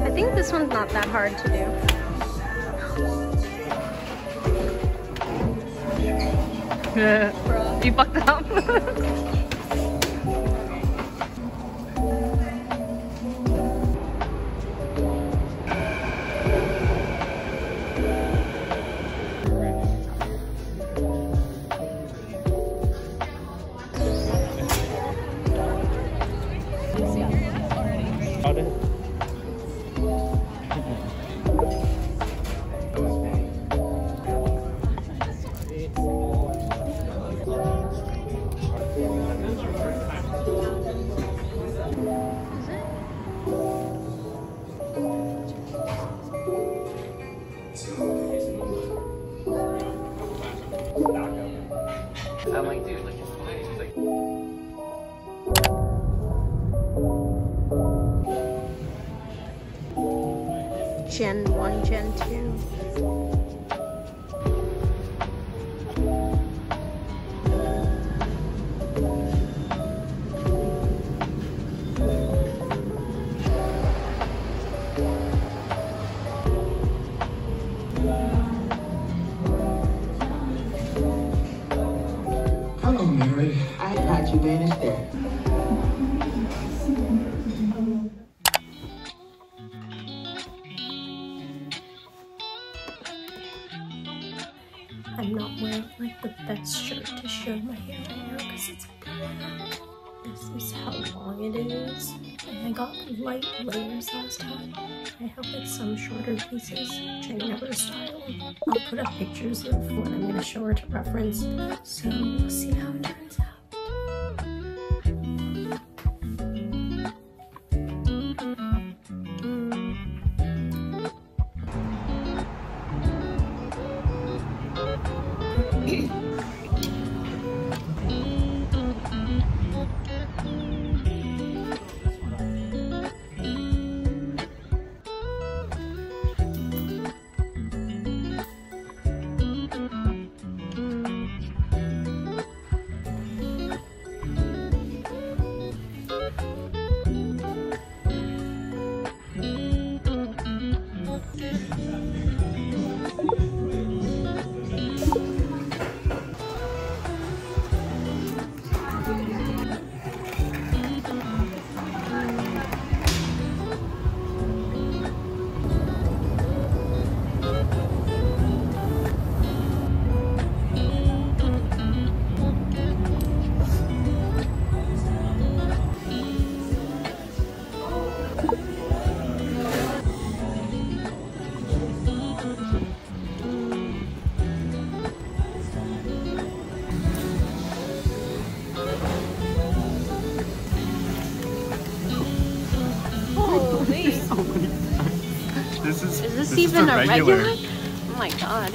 I think this one's not that hard to do. You fucked up. I'm like, dude, look at the way he's like. Gen 1, Gen 2. Hello, Mary. I thought you vanished there. I'm not wearing like the best shirt to show my hair right now because it's black. This is how long it is. And I got light layers last time. I have like some shorter pieces, which I never style. I'll put up pictures of what I'm going to show her to reference, so we'll see how it turns out. Is this even a regular? Oh my god.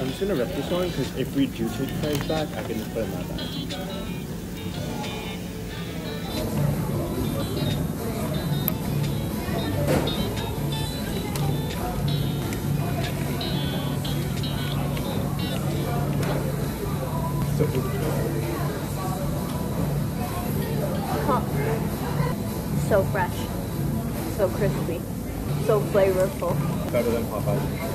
I'm just gonna rip this one because if we do take the trays back, I can just put it in my bag. So huh. So fresh. So crispy. So flavorful. Better than Popeyes.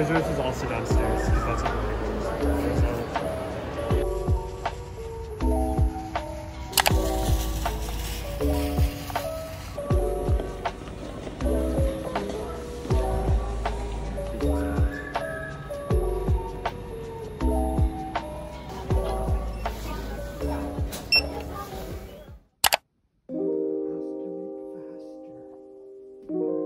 reserves is also downstairs, because that's what we're doing. Thank you.